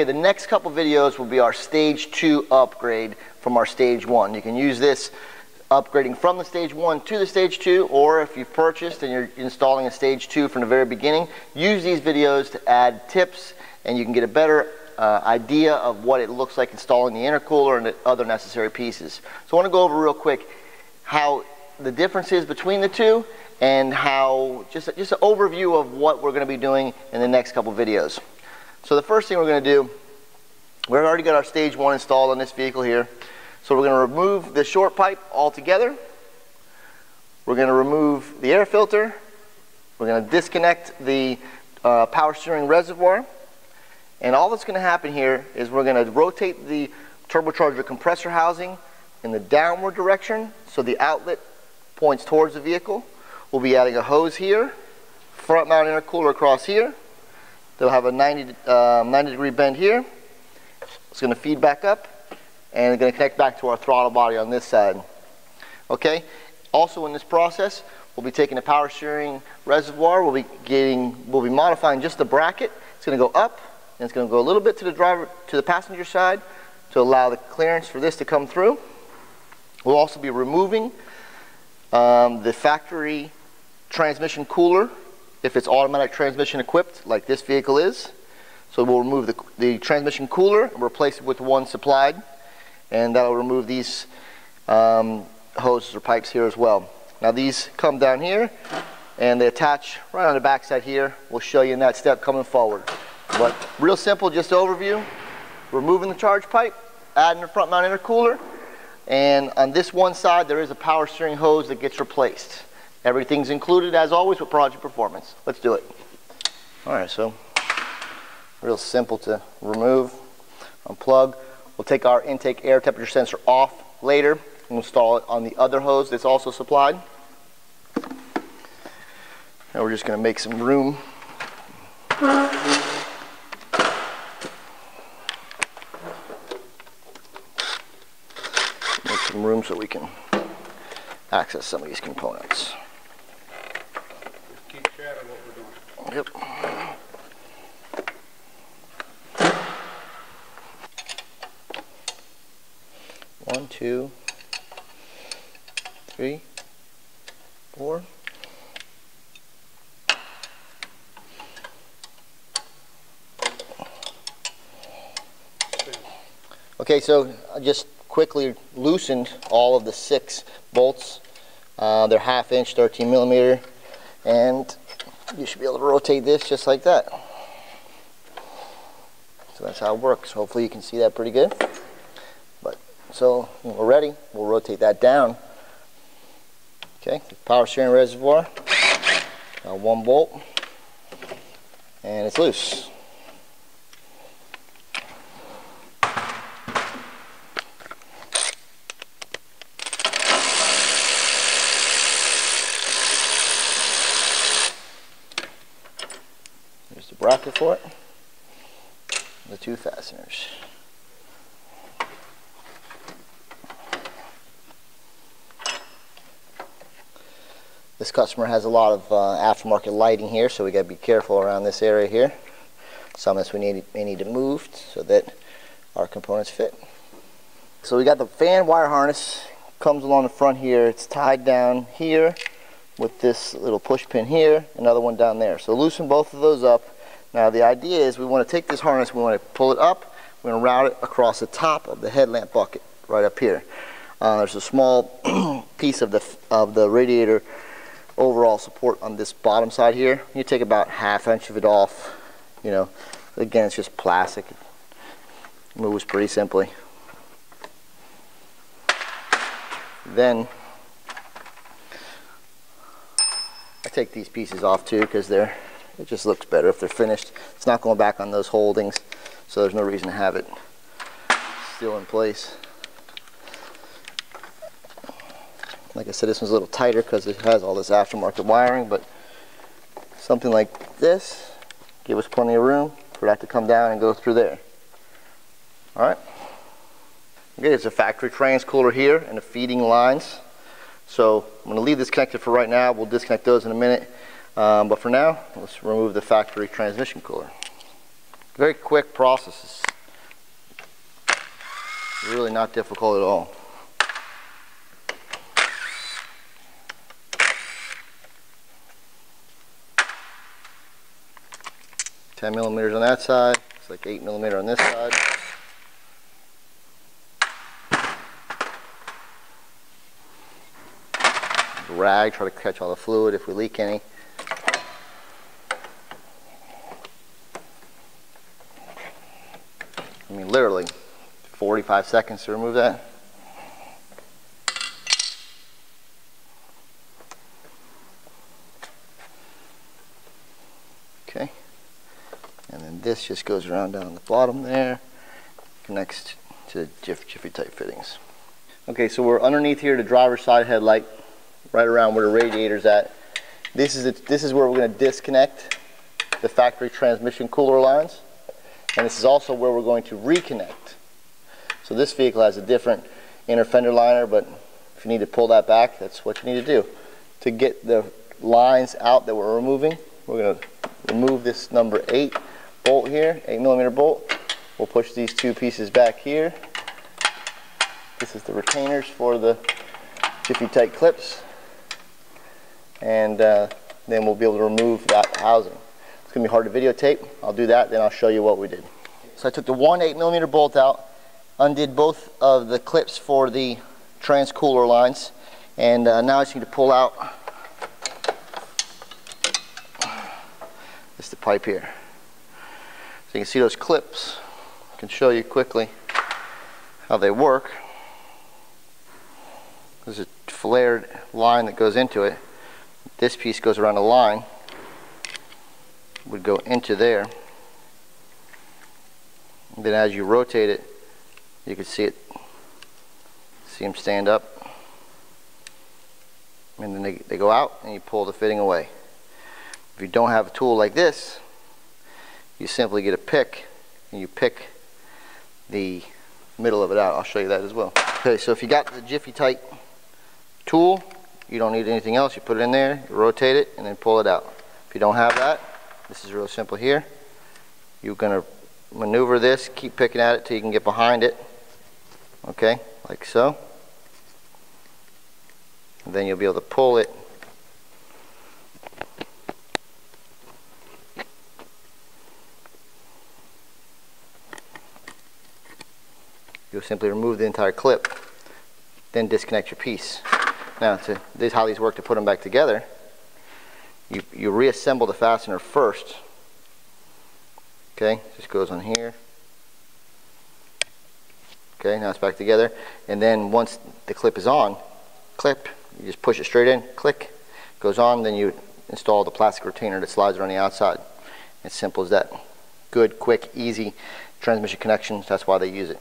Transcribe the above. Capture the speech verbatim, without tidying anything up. Okay, the next couple videos will be our stage two upgrade from our stage one. You can use this upgrading from the stage one to the stage two, or if you've purchased and you're installing a stage two from the very beginning, use these videos to add tips and you can get a better uh, idea of what it looks like installing the intercooler and the other necessary pieces. So I want to go over real quick how the difference is between the two and how just, just an overview of what we're going to be doing in the next couple videos. So the first thing we're going to do, we've already got our stage one installed on this vehicle here. So we're going to remove the short pipe altogether. We're going to remove the air filter. We're going to disconnect the uh, power steering reservoir. And all that's going to happen here is we're going to rotate the turbocharger compressor housing in the downward direction so the outlet points towards the vehicle. We'll be adding a hose here, front mount intercooler across here. They'll have a ninety, uh, ninety degree bend here. It's going to feed back up and it's going to connect back to our throttle body on this side. Okay, also in this process we'll be taking a power steering reservoir, we'll be getting, we'll be modifying just the bracket. It's going to go up and it's going to go a little bit to the driver, to the passenger side to allow the clearance for this to come through. We'll also be removing um, the factory transmission cooler if it's automatic transmission equipped like this vehicle is. So we'll remove the, the transmission cooler and replace it with one supplied, and that'll remove these um, hoses or pipes here as well. Now these come down here and they attach right on the back side here. We'll show you in that step coming forward. But real simple, just overview, removing the charge pipe, adding the front mount intercooler, and on this one side there is a power steering hose that gets replaced. Everything's included, as always, with Prodigy Performance. Let's do it. All right, so real simple to remove, unplug. We'll take our intake air temperature sensor off later and install it on the other hose that's also supplied. Now we're just going to make some room. Make some room so we can access some of these components. Yep. One, two, three, four. Okay, so I just quickly loosened all of the six bolts. Uh, they're half inch, thirteen millimeter, and you should be able to rotate this just like that. So that's how it works. Hopefully you can see that pretty good. But so when we're ready, we'll rotate that down. Okay, power steering reservoir, uh, one bolt, and it's loose. Bracket for it, the two fasteners. This customer has a lot of uh, aftermarket lighting here, so we gotta be careful around this area here. Some of this we need, may need to move so that our components fit. So we got the fan wire harness, comes along the front here, it's tied down here with this little push pin here, another one down there. So loosen both of those up. Now the idea is we want to take this harness, we want to pull it up, we're going to route it across the top of the headlamp bucket right up here. Uh, there's a small piece of the, of the radiator overall support on this bottom side here. You take about half inch of it off, you know, again it's just plastic, it moves pretty simply. Then I take these pieces off too because they're, it just looks better if they're finished. It's not going back on those holdings, so there's no reason to have it still in place. Like I said, this one's a little tighter because it has all this aftermarket wiring, but something like this, give us plenty of room for that to come down and go through there. All right. Okay, there's a factory trans cooler here and the feeding lines. So I'm going to leave this connected for right now. We'll disconnect those in a minute. Um, but for now, let's remove the factory transmission cooler. Very quick process. Really not difficult at all. ten millimeters on that side. It's like eight millimeter on this side. Rag, try to catch all the fluid if we leak any. I mean, literally forty-five seconds to remove that. Okay. And then this just goes around down the bottom there, connects to the Jiffy-tite fittings. Okay, so we're underneath here, the driver's side headlight, right around where the radiator's at. This is, a, this is where we're going to disconnect the factory transmission cooler lines. And this is also where we're going to reconnect. So this vehicle has a different inner fender liner, but if you need to pull that back, that's what you need to do. To get the lines out that we're removing, we're going to remove this number eight bolt here, eight millimeter bolt. We'll push these two pieces back here. This is the retainers for the Jiffy-tite clips. And uh, then we'll be able to remove that housing. It's going to be hard to videotape. I'll do that, then I'll show you what we did. So I took the one eight millimeter bolt out, undid both of the clips for the trans cooler lines, and uh, now I just need to pull out this the pipe here. So you can see those clips. I can show you quickly how they work. There's a flared line that goes into it. This piece goes around a line, would go into there. And then as you rotate it, you can see it, see them stand up. And then they, they go out and you pull the fitting away. If you don't have a tool like this, you simply get a pick and you pick the middle of it out. I'll show you that as well. Okay, so if you got the Jiffy-tite tool, you don't need anything else. You put it in there, you rotate it, and then pull it out. If you don't have that, this is real simple here. You're going to maneuver this, keep picking at it till you can get behind it. Okay, like so. And then you'll be able to pull it. You'll simply remove the entire clip, then disconnect your piece. Now, to, this is how these work to put them back together. You, you reassemble the fastener first. Okay, just goes on here. Okay, now it's back together. And then once the clip is on, clip, you just push it straight in, click, goes on, then you install the plastic retainer that slides around the outside. It's simple as that. Good, quick, easy transmission connections, that's why they use it.